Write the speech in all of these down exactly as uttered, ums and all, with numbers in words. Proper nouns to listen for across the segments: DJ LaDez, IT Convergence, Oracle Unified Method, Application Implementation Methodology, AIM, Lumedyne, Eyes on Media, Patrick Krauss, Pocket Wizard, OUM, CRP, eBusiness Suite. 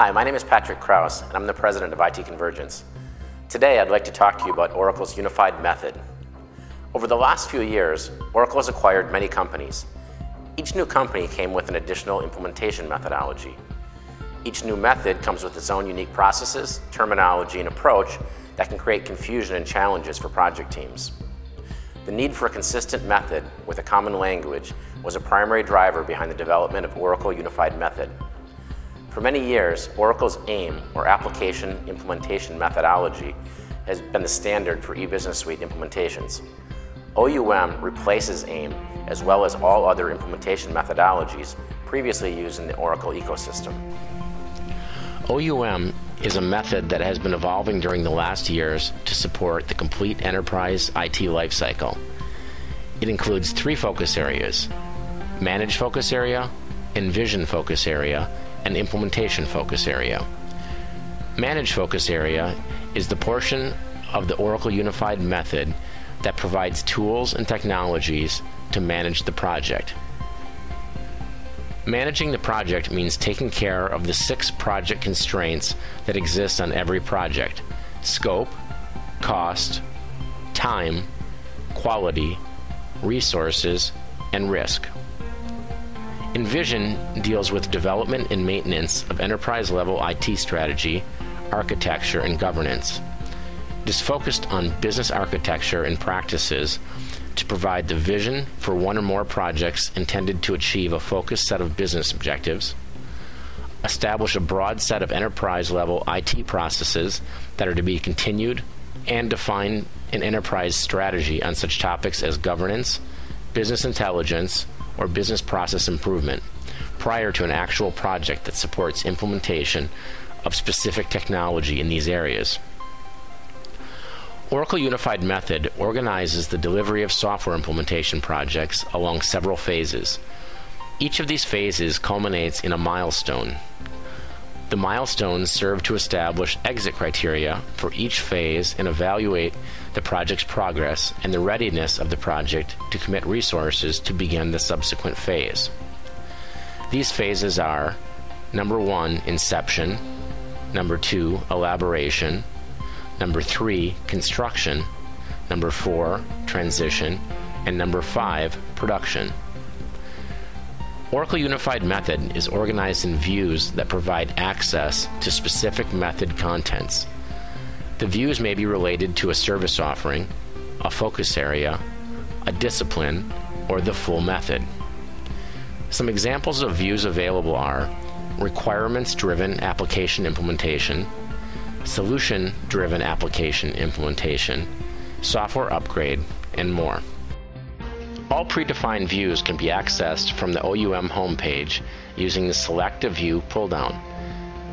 Hi, my name is Patrick Krauss, and I'm the president of I T Convergence. Today, I'd like to talk to you about Oracle's Unified Method. Over the last few years, Oracle has acquired many companies. Each new company came with an additional implementation methodology. Each new method comes with its own unique processes, terminology, and approach that can create confusion and challenges for project teams. The need for a consistent method with a common language was a primary driver behind the development of Oracle Unified Method. For many years, Oracle's AIM, or Application Implementation Methodology, has been the standard for eBusiness Suite implementations. O U M replaces AIM as well as all other implementation methodologies previously used in the Oracle ecosystem. O U M is a method that has been evolving during the last years to support the complete enterprise I T lifecycle. It includes three focus areas: manage focus area, envision focus area, and implementation focus area. Manage focus area is the portion of the Oracle Unified Method that provides tools and technologies to manage the project. Managing the project means taking care of the six project constraints that exist on every project: scope, cost, time, quality, resources, and risk. Envision deals with development and maintenance of enterprise-level I T strategy, architecture, and governance. It is focused on business architecture and practices to provide the vision for one or more projects intended to achieve a focused set of business objectives, establish a broad set of enterprise-level I T processes that are to be continued, and define an enterprise strategy on such topics as governance, business intelligence, or business process improvement prior to an actual project that supports implementation of specific technology in these areas. Oracle Unified Method organizes the delivery of software implementation projects along several phases. Each of these phases culminates in a milestone. The milestones serve to establish exit criteria for each phase and evaluate the project's progress and the readiness of the project to commit resources to begin the subsequent phase. These phases are: number one, inception; number two, elaboration; number three, construction; number four, transition; and number five, production. Oracle Unified Method is organized in views that provide access to specific method contents. The views may be related to a service offering, a focus area, a discipline, or the full method. Some examples of views available are requirements-driven application implementation, solution-driven application implementation, software upgrade, and more. All predefined views can be accessed from the O U M homepage using the Select a View pull-down.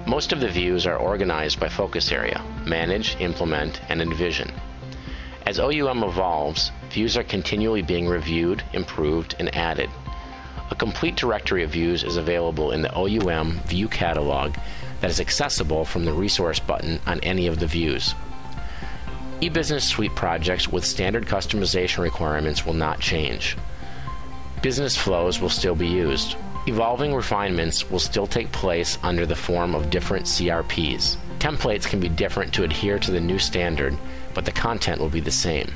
Most of the views are organized by focus area: manage, implement, and envision. As O U M evolves, views are continually being reviewed, improved, and added. A complete directory of views is available in the O U M view catalog that is accessible from the resource button on any of the views. eBusiness Suite projects with standard customization requirements will not change. Business flows will still be used. Evolving refinements will still take place under the form of different C R Ps. Templates can be different to adhere to the new standard, but the content will be the same.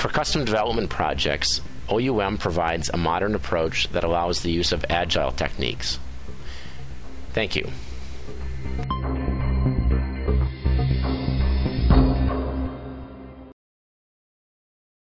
For custom development projects, O U M provides a modern approach that allows the use of agile techniques. Thank you.